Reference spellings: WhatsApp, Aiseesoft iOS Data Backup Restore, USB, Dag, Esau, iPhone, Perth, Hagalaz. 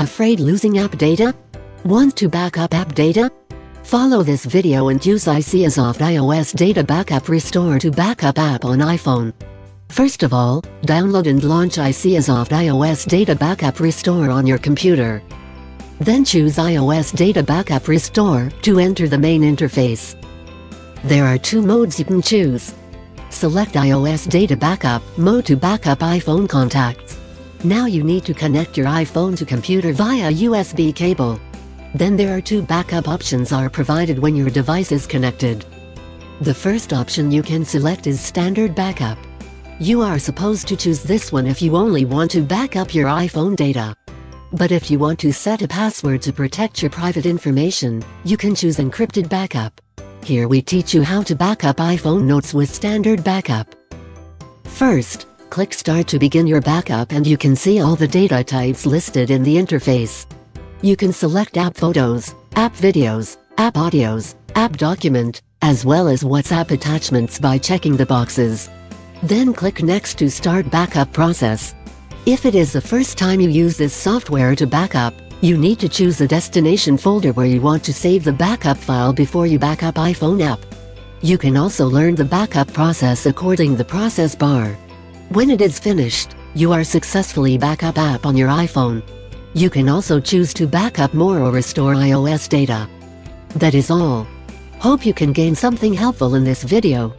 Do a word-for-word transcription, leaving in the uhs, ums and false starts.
Afraid losing app data? Want to back up app data? Follow this video and use Aiseesoft iOS Data Backup Restore to backup app on iPhone. First of all, download and launch Aiseesoft iOS Data Backup Restore on your computer. Then choose iOS Data Backup Restore to enter the main interface. There are two modes you can choose. Select iOS Data Backup mode to backup iPhone contacts. Now you need to connect your iPhone to computer via U S B cable. Then there are two backup options are provided when your device is connected. The first option you can select is Standard Backup. You are supposed to choose this one if you only want to back up your iPhone data. But if you want to set a password to protect your private information, you can choose Encrypted Backup. Here we teach you how to back up iPhone notes with Standard Backup. First, click Start to begin your backup and you can see all the data types listed in the interface. You can select app photos, app videos, app audios, app document, as well as WhatsApp attachments by checking the boxes. Then click Next to start backup process. If it is the first time you use this software to backup, you need to choose a destination folder where you want to save the backup file before you backup iPhone app. You can also learn the backup process according the process bar. When it is finished, you are successfully backup app on your iPhone. You can also choose to backup more or restore iOS data. That is all. Hope you can gain something helpful in this video.